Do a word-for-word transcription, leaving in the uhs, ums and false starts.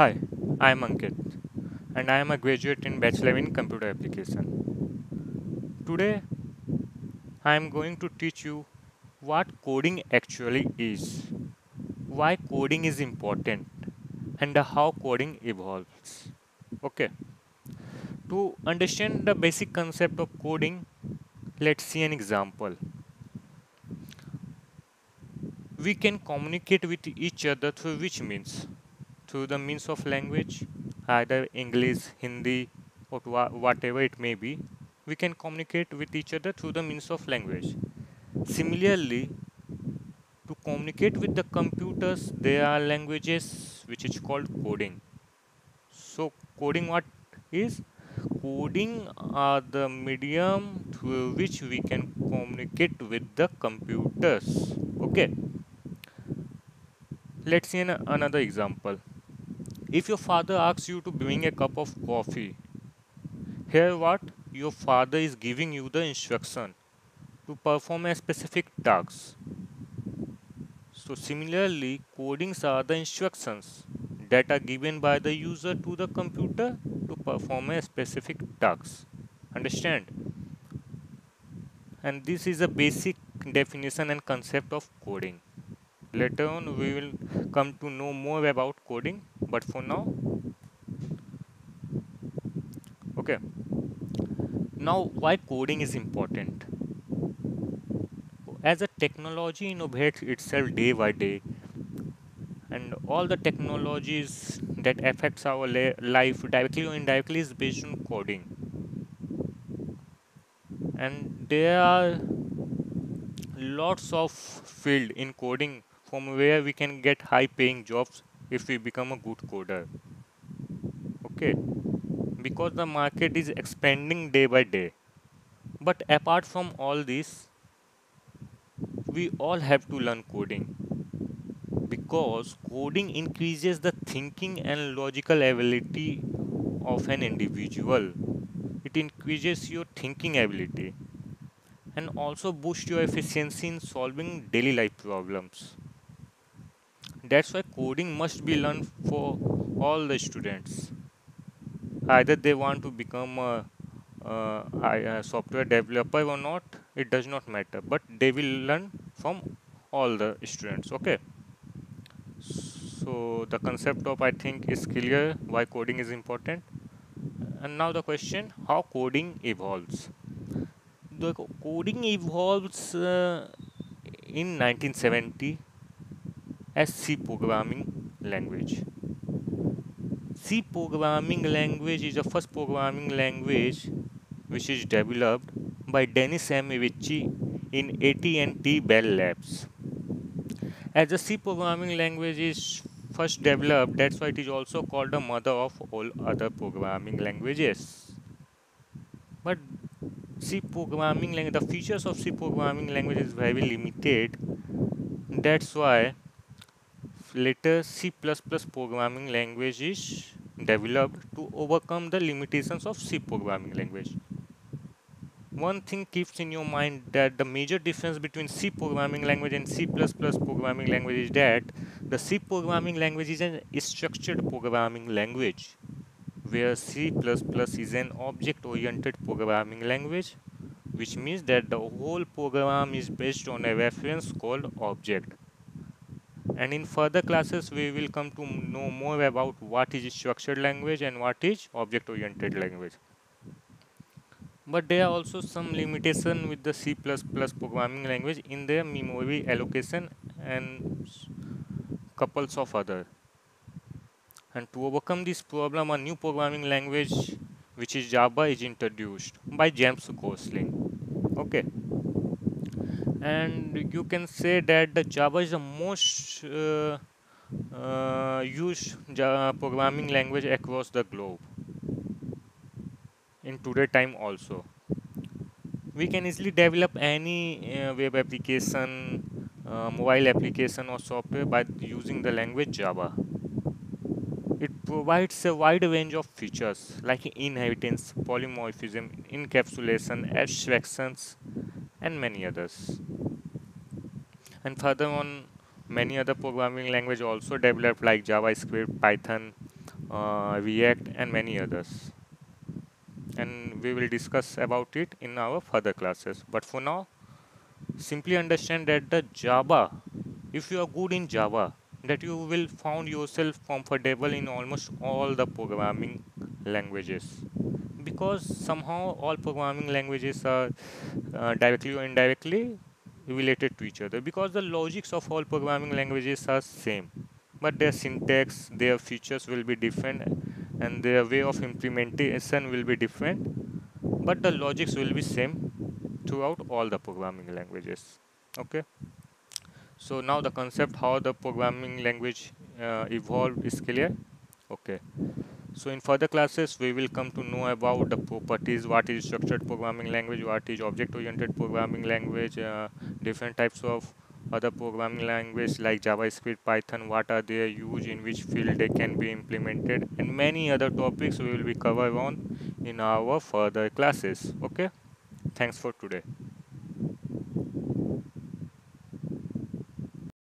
Hi, I am Ankit and I am a graduate in Bachelor in Computer Application. Today I am going to teach you what coding actually is, why coding is important and how coding evolves. Okay. To understand the basic concept of coding, let's see an example. We can communicate with each other through which means? Through the means of language, either English, Hindi or whatever it may be, we can communicate with each other through the means of language. Similarly, to communicate with the computers, there are languages which is called coding. So coding what is? Coding are the medium through which we can communicate with the computers. Okay. Let's see an, another example. If your father asks you to bring a cup of coffee, here what? Your father is giving you the instruction to perform a specific task. So similarly, codings are the instructions that are given by the user to the computer to perform a specific task. Understand? And this is a basic definition and concept of coding. Later on we will come to know more about coding, but for now, okay. Now why coding is important? As a technology innovates itself day by day, and all the technologies that affects our life directly or indirectly is based on coding. And there are lots of fields in coding from where we can get high paying jobs if we become a good coder. Okay, because the market is expanding day by day. But apart from all this, we all have to learn coding, because coding increases the thinking and logical ability of an individual. It increases your thinking ability and also boosts your efficiency in solving daily life problems. That's why coding must be learned for all the students. Either they want to become a, a, a software developer or not, it does not matter, but they will learn from all the students. Okay. So the concept of, I think, is clear why coding is important. And now the question, how coding evolves? The coding evolves uh, in nineteen seventy as C programming language. C programming language is the first programming language which is developed by Dennis M. Ritchie in A T and T Bell Labs. As the C programming language is first developed, that's why it is also called the mother of all other programming languages. But C programming language, the features of C programming language is very limited. That's why later C plus plus programming language is developed to overcome the limitations of C programming language. One thing keeps in your mind that the major difference between C programming language and C plus plus programming language is that the C programming language is an structured programming language, where C plus plus is an object-oriented programming language, which means that the whole program is based on a reference called object. And in further classes, we will come to know more about what is structured language and what is object-oriented language. But there are also some limitations with the C plus plus programming language in their memory allocation and couples of others. And to overcome this problem, a new programming language, which is Java, is introduced by James Gosling. Okay. And you can say that the Java is the most uh, uh, used Java programming language across the globe in today's time also. We can easily develop any uh, web application, uh, mobile application or software by using the language Java. It provides a wide range of features like inheritance, polymorphism, encapsulation, abstractions, and many others. And further on, many other programming languages also developed like JavaScript, Python, uh, React, and many others. And we will discuss about it in our further classes. But for now, simply understand that the Java, if you are good in Java, that you will find yourself comfortable in almost all the programming languages, because somehow all programming languages are uh, directly or indirectly related to each other, because the logics of all programming languages are same, but their syntax, their features will be different, and their way of implementation will be different, but the logics will be same throughout all the programming languages. Okay. So now the concept how the programming language uh, evolved is clear. Okay. So in further classes we will come to know about the properties, what is structured programming language, what is object-oriented programming language, uh, different types of other programming language like JavaScript, Python, what are they used, in which field they can be implemented, and many other topics we will be covered on in our further classes. Okay. Thanks for today.